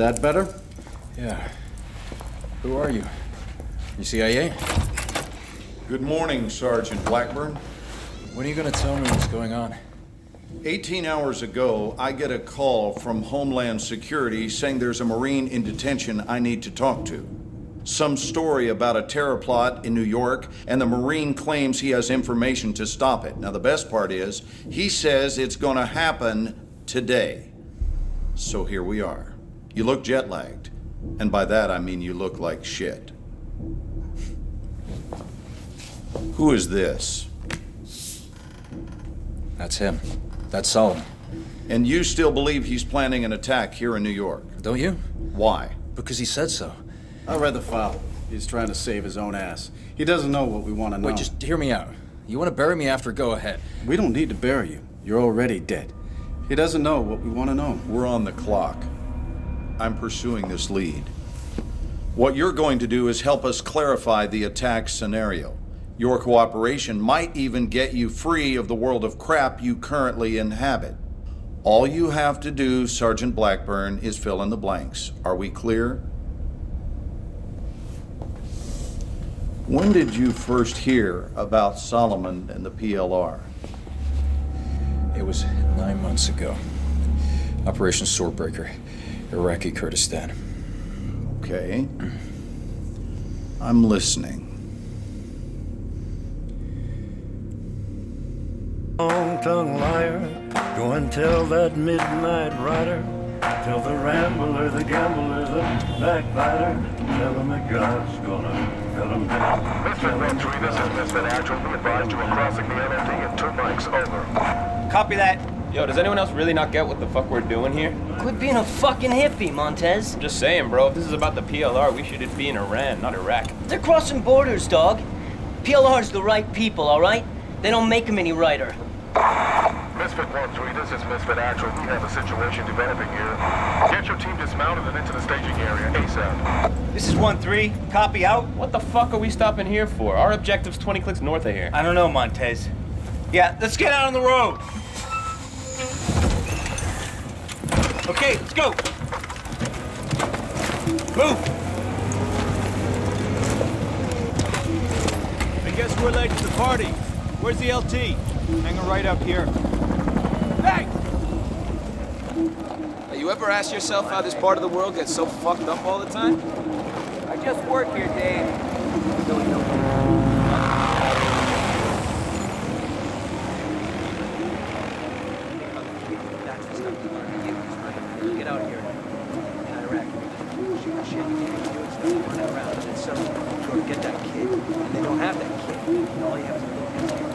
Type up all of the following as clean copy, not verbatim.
That better? Yeah. Who are you? You CIA? Good morning, Sergeant Blackburn. When are you going to tell me what's going on? 18 hours ago, I get a call from Homeland Security saying there's a Marine in detention I need to talk to. Some story about a terror plot in New York, and the Marine claims he has information to stop it. Now, the best part is, he says it's going to happen today. So here we are. You look jet-lagged, and by that I mean you look like shit. Who is this? That's him. That's Solomon. And you still believe he's planning an attack here in New York? Don't you? Why? Because he said so. I read the file. He's trying to save his own ass. He doesn't know what we want to know. Wait, just hear me out. You want to bury me after, go ahead. We don't need to bury you. You're already dead. He doesn't know what we want to know. We're on the clock. I'm pursuing this lead. What you're going to do is help us clarify the attack scenario. Your cooperation might even get you free of the world of crap you currently inhabit. All you have to do, Sergeant Blackburn, is fill in the blanks. Are we clear? When did you first hear about Solomon and the PLR? It was 9 months ago. Operation Swordbreaker, Iraqi Kurdistan. Okay. I'm listening. Long-tongued liar, go and tell that midnight rider. Tell the rambler, the gambler, the backbiter. Tell him that God's gonna... Mr. Venturi, this is Misfit Actual. We advised you were crossing the NFD in 2 bikes over. Copy that. Yo, does anyone else really not get what the fuck we're doing here? Quit being a fucking hippie, Montez. I'm just saying, bro. If this is about the PLR, we should be in Iran, not Iraq. They're crossing borders, dog. PLR's the right people, all right? They don't make them any righter. Misfit 1-3, this is Misfit Actual. We have a situation developing here. Get your team dismounted and into the staging area ASAP. This is 1-3. Copy out. What the fuck are we stopping here for? Our objective's 20 clicks north of here. I don't know, Montez. Yeah, let's get out on the road. Okay, let's go. Move. I guess we're late to the party. Where's the LT? Hanging right up here. Hey! You ever ask yourself how this part of the world gets so fucked up all the time? I just work here, Dave. Get out of here. In Iraq. Shoot shit, you can't do it. Stop running around. And then suddenly, get that kid. And they don't have that kid. And all you have to do is your kid.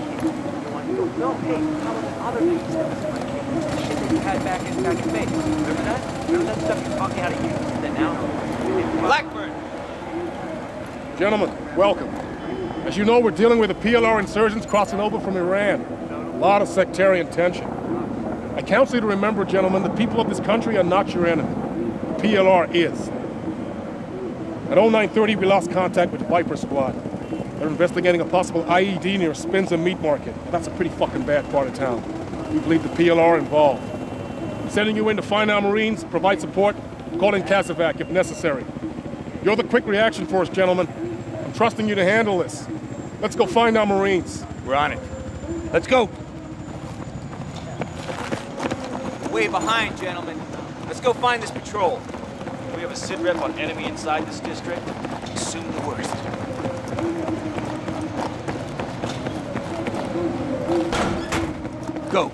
No, hey, how about the other things that was in my case? The shit that you had back in your face. Remember that? Remember that stuff you talked out of you? That now? Blackburn! Gentlemen, welcome. As you know, we're dealing with the PLR insurgents crossing over from Iran. A lot of sectarian tension. I counsel you to remember, gentlemen, the people of this country are not your enemy. The PLR is. At 0930, we lost contact with the Viper Squad. They're investigating a possible IED near Spins and Meat Market. That's a pretty fucking bad part of town. We believe the PLR involved. I'm sending you in to find our Marines, provide support, call in CASEVAC if necessary. You're the quick reaction force, gentlemen. I'm trusting you to handle this. Let's go find our Marines. We're on it. Let's go. Way behind, gentlemen. Let's go find this patrol. We have a SIDREP on enemy inside this district. Assume the worst. Go.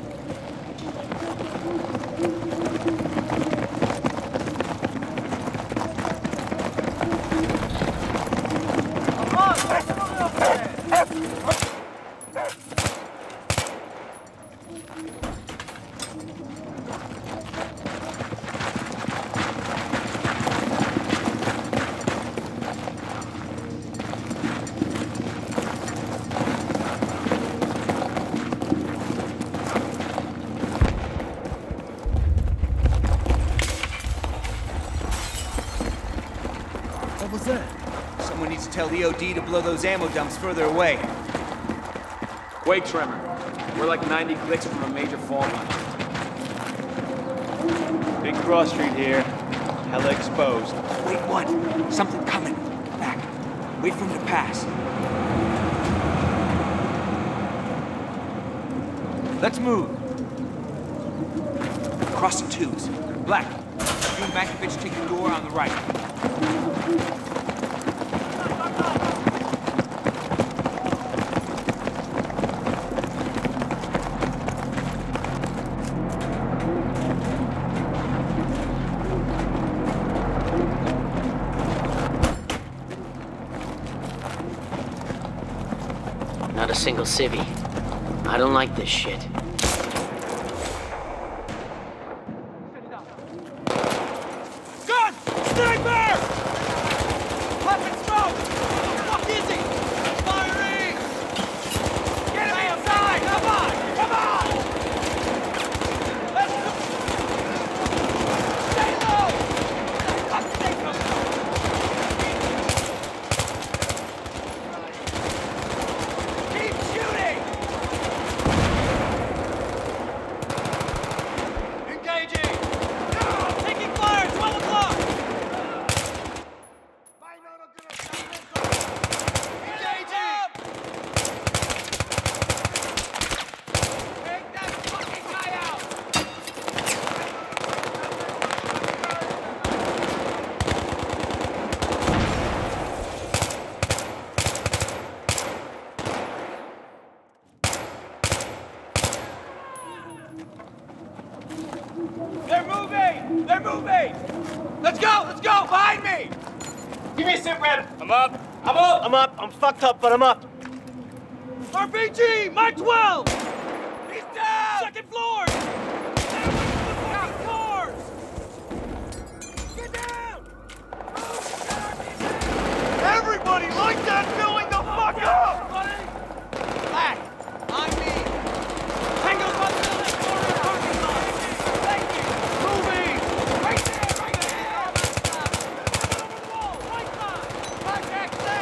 Tell EOD to blow those ammo dumps further away. Quake tremor. We're like 90 clicks from a major fall line. Big cross street here. Hella exposed. Wait, what? Something coming. Back. Wait for him to pass. Let's move. Crossing twos. Black, you and Makovich take the door on the right. A single civvy. I don't like this shit. Gun! Sniper! Let it smoke! What the fuck is he? Firing! Get him outside! Come on! Come on! Let's go! Stay low! Let's take him! Fucked up, but I'm up. RPG, my 12! He's down! Second floor! Get down! Everybody like that building the fuck up! Black, on me. Hang on the building corner parking lot. Thank you. Moving! Right there, right there! Right side! Black access!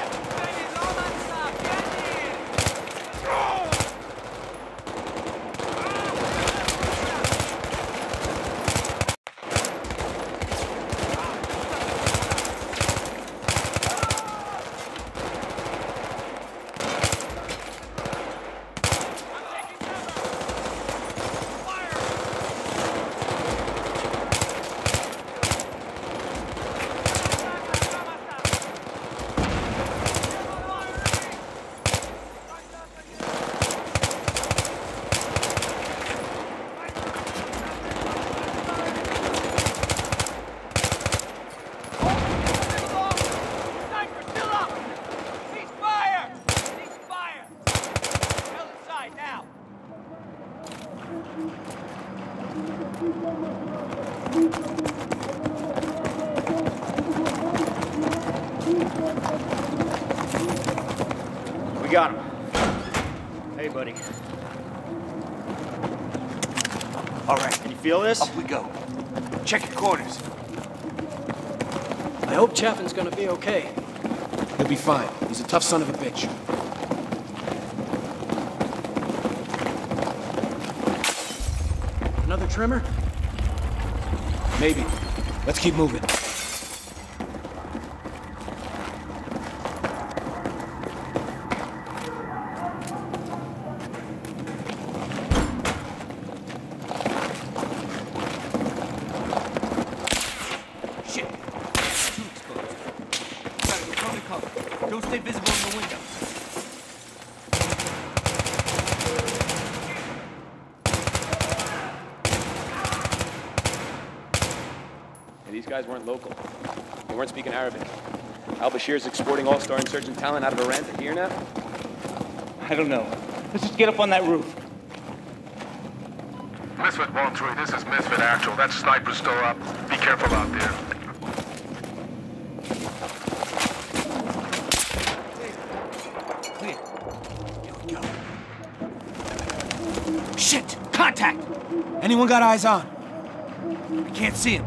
We got him. Hey, buddy. All right. Can you feel this? Up we go. Check your corners. I hope Chaffin's gonna be okay. He'll be fine. He's a tough son of a bitch. Another trimmer? Maybe. Let's keep moving. Weren't local. They weren't speaking Arabic. Al-Bashir's exporting all-star insurgent talent out of Iran to here now? I don't know. Let's just get up on that roof. Misfit Venturi, this is Misfit Actual. That sniper's still up. Be careful out there. Clear. Here we go. Shit! Contact! Anyone got eyes on? I can't see him.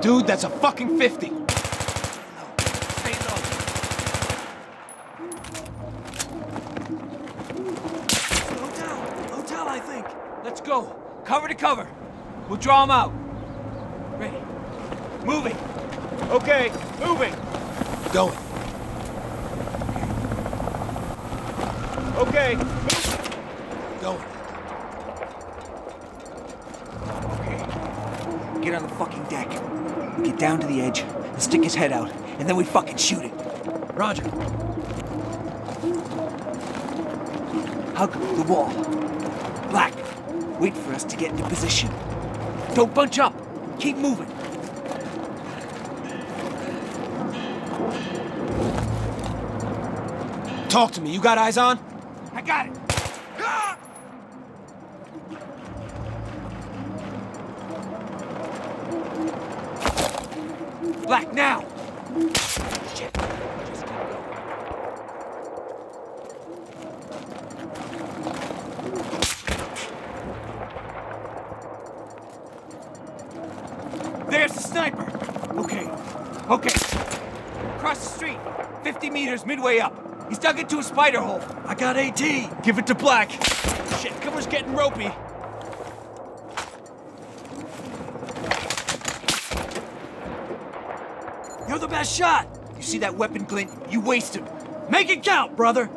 Dude, that's a fucking 50. Stay low. Stay low. Hotel, I think. Let's go. Cover to cover. We'll draw him out. Ready. Moving. Okay, moving. Going. Okay, moving. Going. Okay. Get on the fucking deck. Get down to the edge and stick his head out, and then we fucking shoot it. Roger. Hug the wall. Black, wait for us to get into position. Don't bunch up. Keep moving. Talk to me. You got eyes on? I got it. Ah! Black, now. Shit. Just keep going. There's the sniper. Okay. Okay. Across the street. 50 meters midway up. He's dug into a spider hole. I got AT. Give it to Black. Shit, cover's getting ropey. You're the best shot. You see that weapon, Clint? You waste him. Make it count, brother.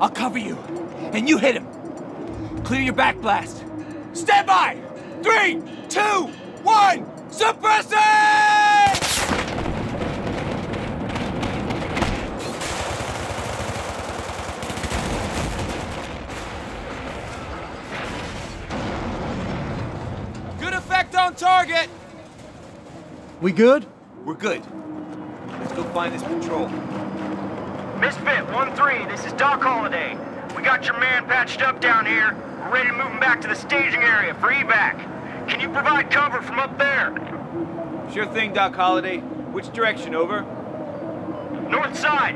I'll cover you, and you hit him. Clear your back blast. Stand by. 3, 2, 1. Suppress it! Target! We good? We're good. Let's go find this patrol. Misfit 1-3, this is Doc Holliday. We got your man patched up down here. We're ready to move him back to the staging area for evac. Can you provide cover from up there? Sure thing, Doc Holliday. Which direction, over? North side.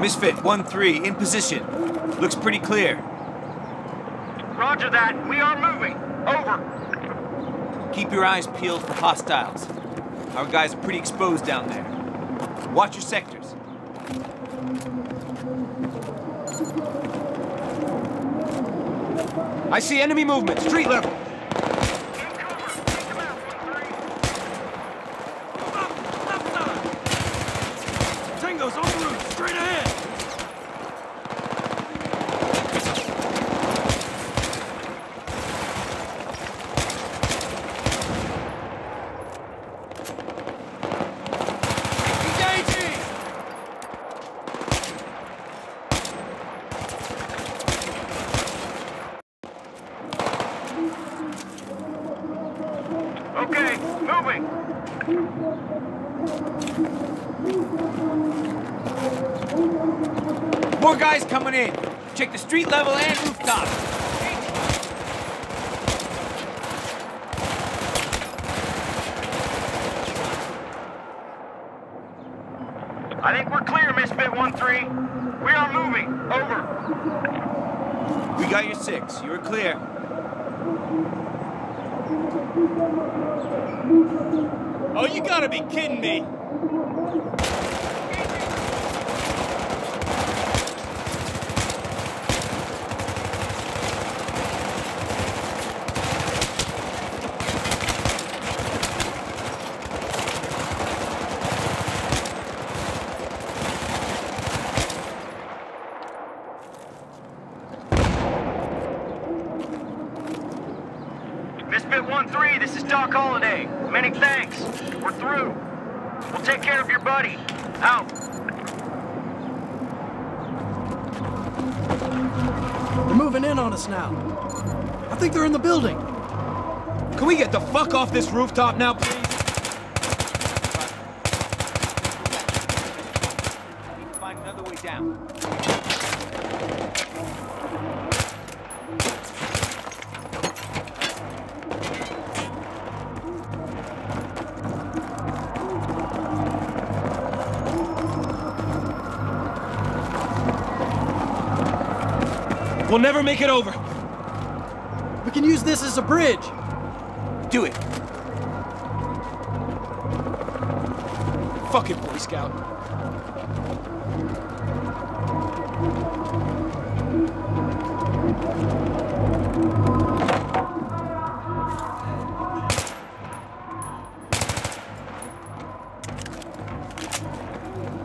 Misfit 1-3, in position. Looks pretty clear. Roger that. We are moving. Over. Keep your eyes peeled for hostiles. Our guys are pretty exposed down there. Watch your sectors. I see enemy movement. Street level. Street level and rooftop. I think we're clear, Misfit 1-3. We are moving. Over. We got your 6. You're clear. Oh, you gotta be kidding me. Now. I think they're in the building. Can we get the fuck off this rooftop now, please? We can find another way down. We'll never make it over. We can use this as a bridge. Do it. Fuck it, Boy Scout.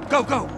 Go, go!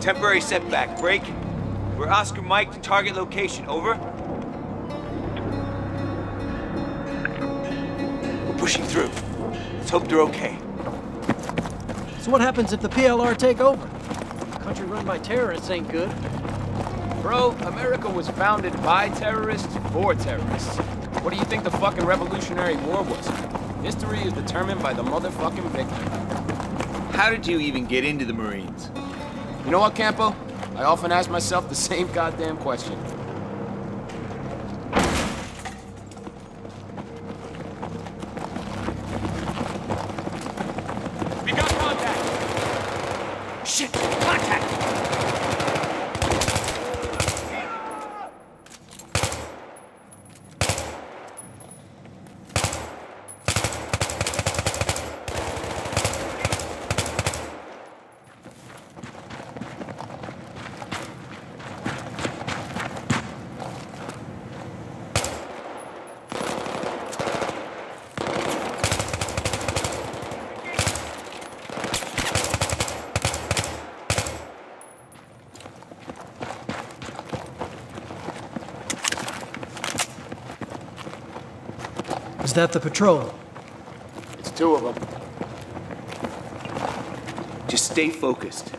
Temporary setback. Break. We're Oscar Mike to target location. Over. We're pushing through. Let's hope they're okay. So what happens if the PLR take over? A country run by terrorists ain't good. Bro, America was founded by terrorists for terrorists. What do you think the fucking Revolutionary War was? History is determined by the motherfucking victim. How did you even get into the Marines? You know what, Campo? I often ask myself the same goddamn question. We got contact! Shit! Contact! Is that the patrol? It's two of them. Just stay focused.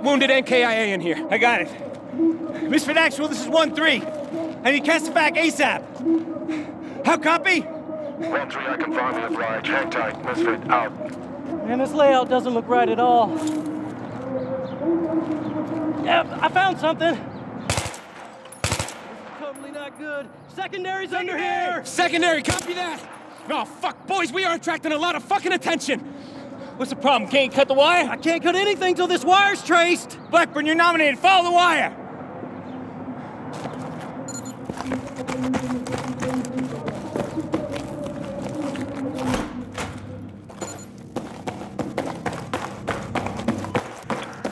Wounded NKIA in here. I got it. Misfit Actual, this is 1-3. I need CASEVAC ASAP. How copy? 1-3, I confirm the oblige. Hang tight. Misfit out. Man, this layout doesn't look right at all. Yeah, I found something. This is totally not good. Secondary's under here. Secondary, copy that. Oh, fuck, boys, we are attracting a lot of fucking attention. What's the problem? Can't cut the wire? I can't cut anything till this wire's traced! Blackburn, you're nominated! Follow the wire!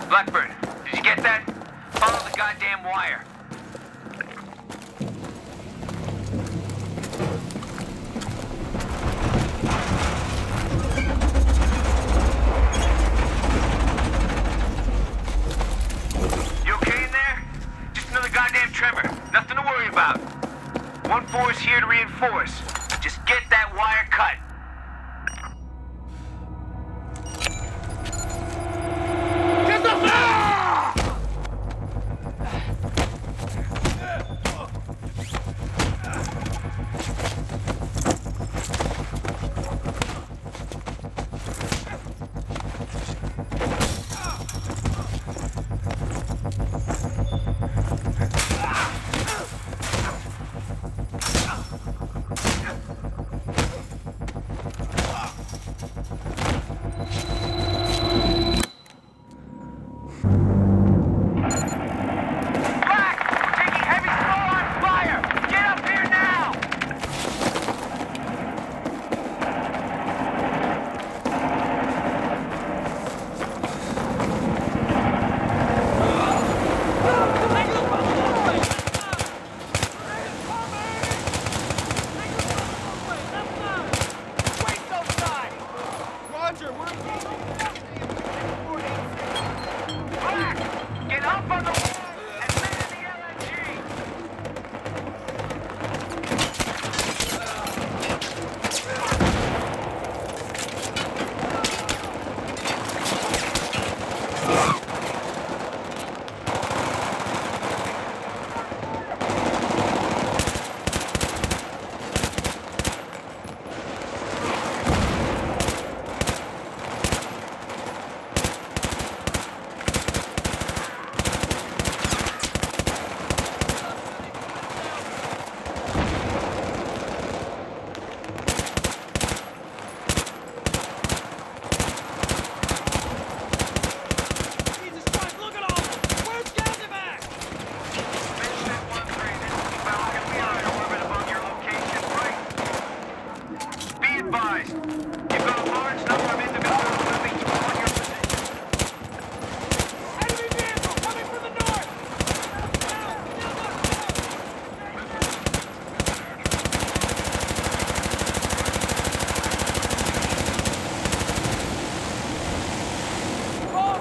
Blackburn, did you get that? Follow the goddamn wire! Here to reinforce. Just get that wire cut. Get the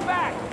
Back!